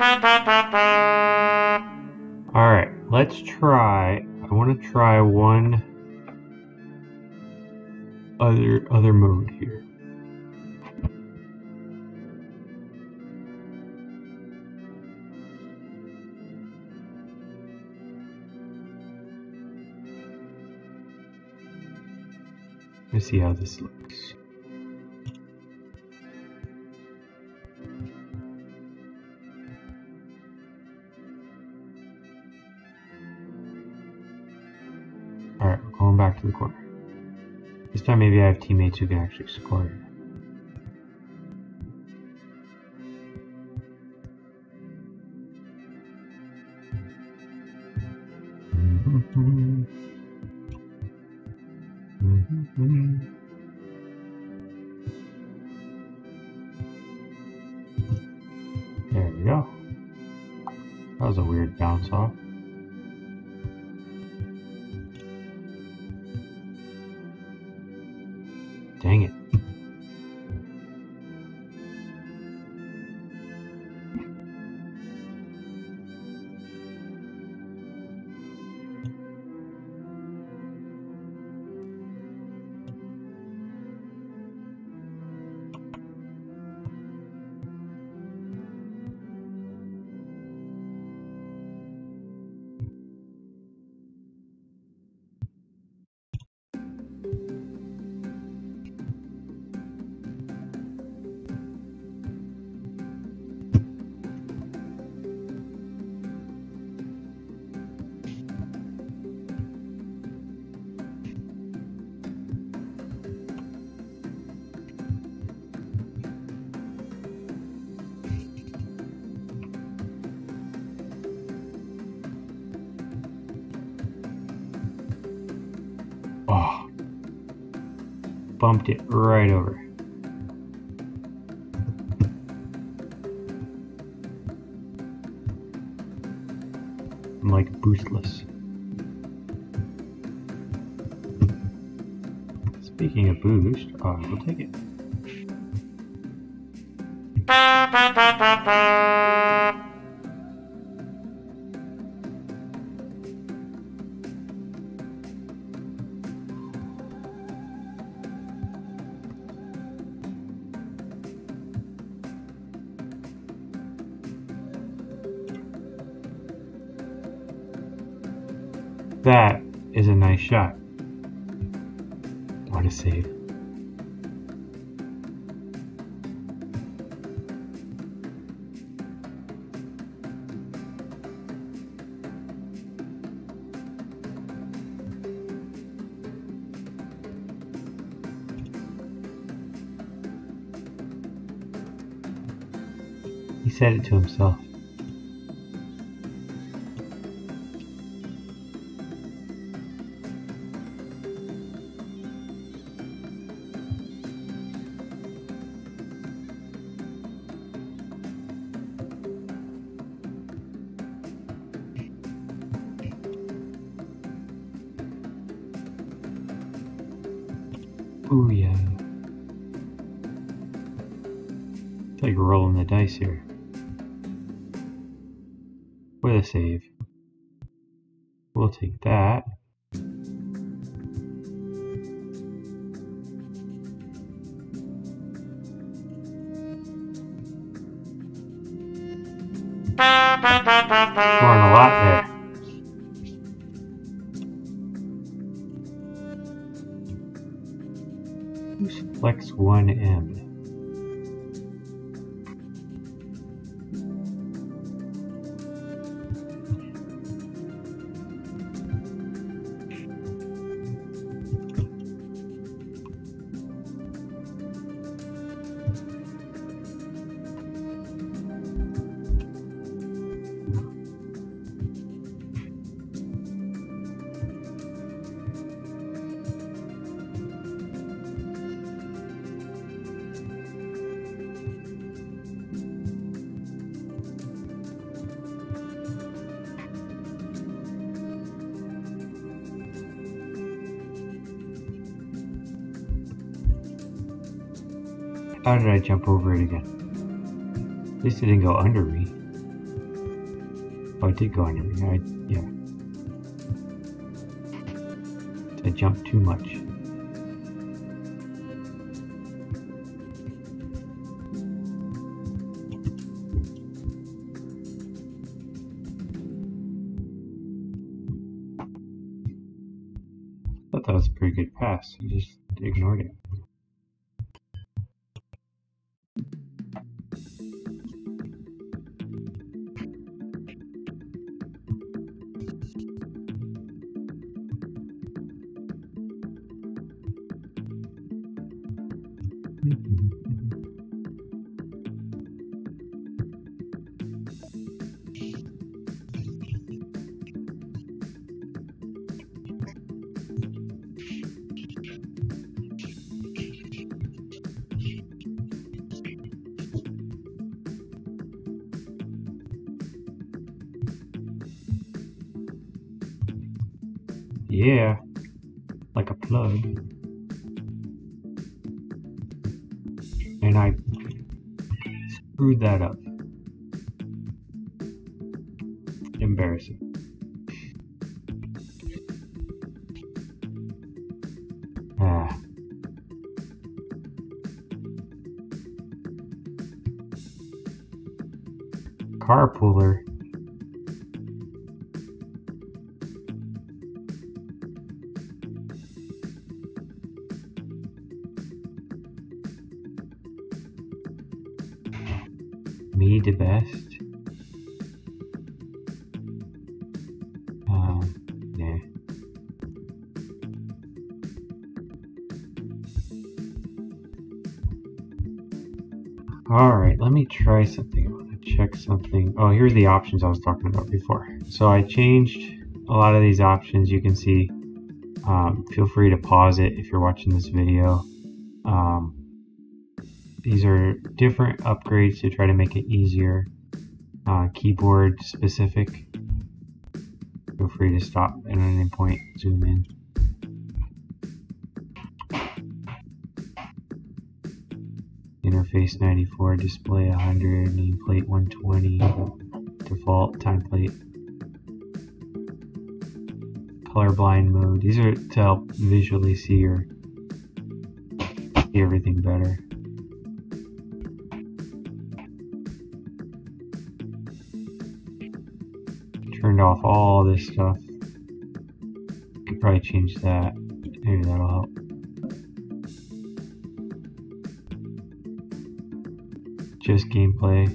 Alright, let's try. I want to try one other mode here. Let's see how this looks. Alright, we're going back to the corner. This time maybe I have teammates who can actually score. There we go. That was a weird bounce off. Dang it. Bumped it right over. I'm like boostless. Speaking of boost, I will take it. That is a nice shot. What a save. He said it to himself. Oh yeah. It's like rolling the dice here. With a save. We'll take that. Scoring a lot there. Flex 1M. How did I jump over it again? At least it didn't go under me. Oh, I did go on everything. Yeah. I jumped too much. I thought that was a pretty good pass. You just ignored it. Yeah, like a plug. And I screwed that up. Embarrassing. Ah. Carpooler. Me the best. Yeah. All right, let me try something. I want to check something. Oh, here's the options I was talking about before. So I changed a lot of these options. You can see. Feel free to pause it if you're watching this video. These are different upgrades to try to make it easier, keyboard specific. Feel free to stop at any point, zoom in. Interface 94, display 100, nameplate 120, default time plate. Colorblind mode, these are to help visually see everything better. Turned off all this stuff. Could probably change that. Maybe that'll help. Just gameplay. I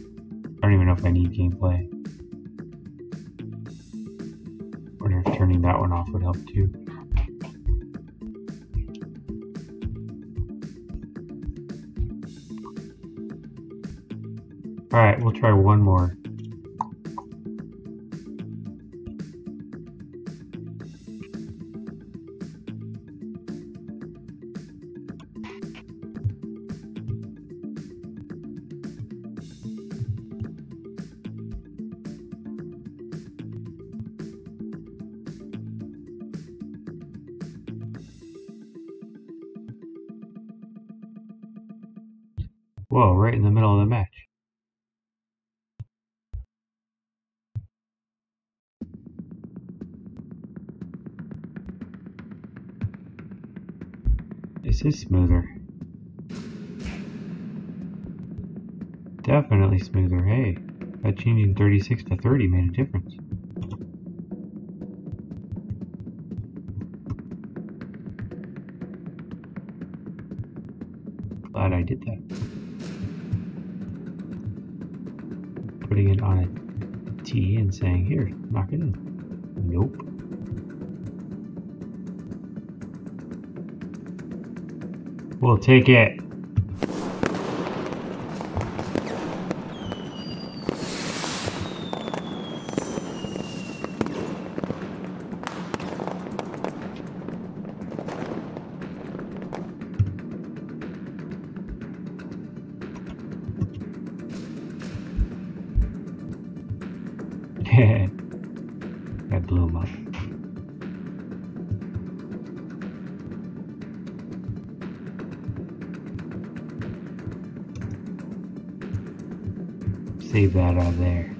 don't even know if I need gameplay. Wonder if turning that one off would help too. Alright, we'll try one more. Whoa, right in the middle of the match. This is smoother. Definitely smoother. Hey, that changing 36 to 30 made a difference. Glad I did that. Putting it on a T and saying, here, knock it in. Nope. We'll take it. I blew him up. Save that out of there.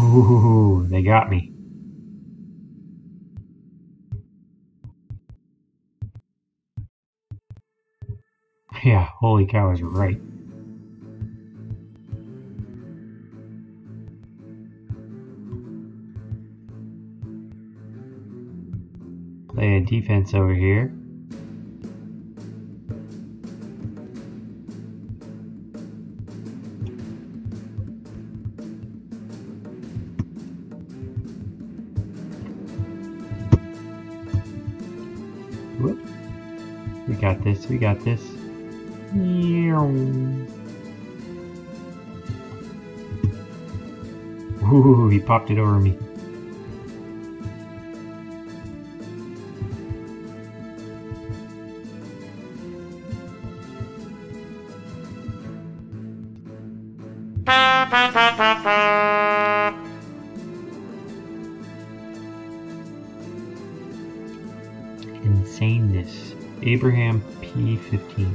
Ooh, they got me. Yeah, holy cow is right. Play a defense over here. Whoop. We got this, we got this. Ooh, he popped it over me. Insaneness. Abraham P15.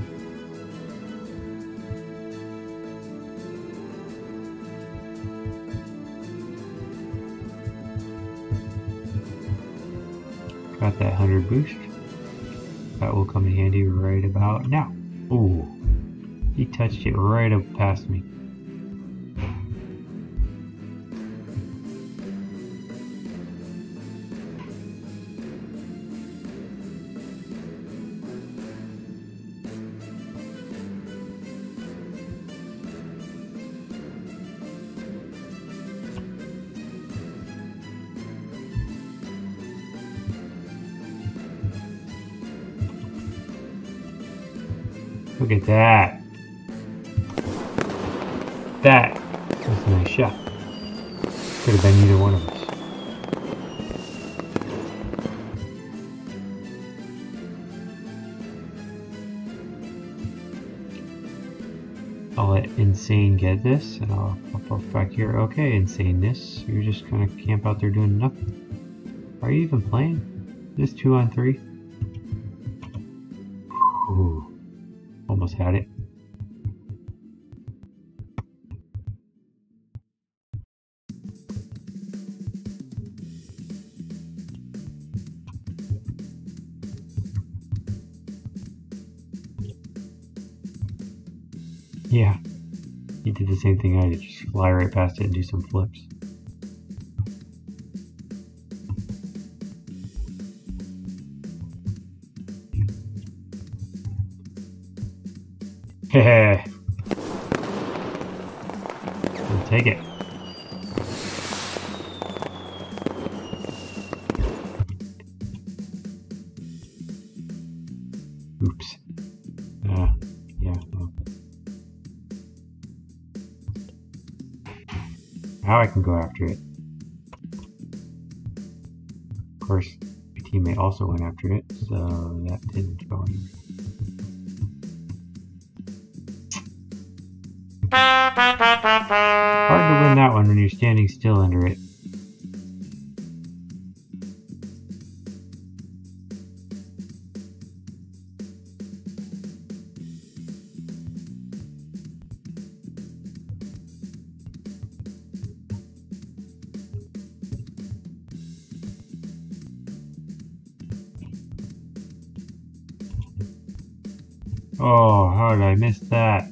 Got that 100 boost. That will come in handy right about now. Ooh, he touched it right up past me. Look at that. That was a nice shot. Could have been either one of us. I'll let Insane get this and I'll pop back here. Okay, Insaneness. You're just gonna camp out there doing nothing. Are you even playing? This 2-on-3? Ooh. Almost had it. Yeah, he did the same thing I did, just fly right past it and do some flips. Heh. We'll take it. Oops. Yeah. Well. Now I can go after it. Of course, my teammate also went after it, so that didn't go anywhere. Hard to win that one when you're standing still under it. Oh, how did I miss that?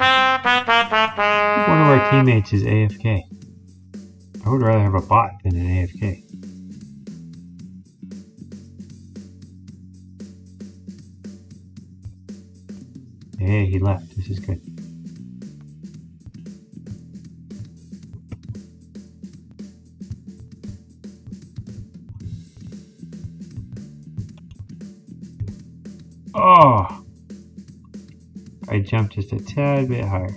One of our teammates is AFK. I would rather have a bot than an AFK. Hey, he left. This is good. Oh! I jump just a tad bit higher.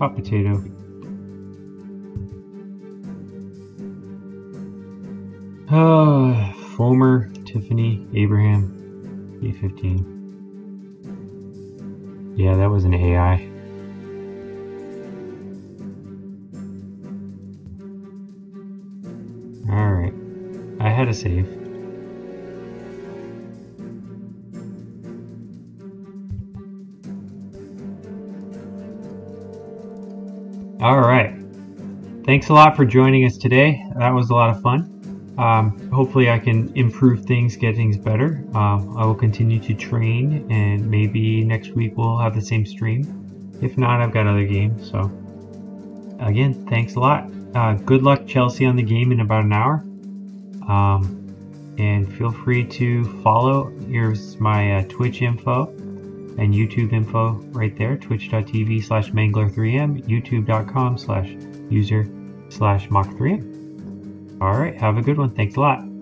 Hot potato. Oh, Fulmer, Tiffany, Abraham, A15. Yeah, that was an AI. Alright, I had a save. All right. Thanks a lot for joining us today. That was a lot of fun. Hopefully I can improve things, get things better. I will continue to train, and maybe next week we'll have the same stream. If not, I've got other games. So again, thanks a lot. Good luck, Chelsea, on the game in about an hour. And feel free to follow. Here's my Twitch info and YouTube info right there, twitch.tv/mangler3m, youtube.com/user/mock3m. All right, have a good one. Thanks a lot.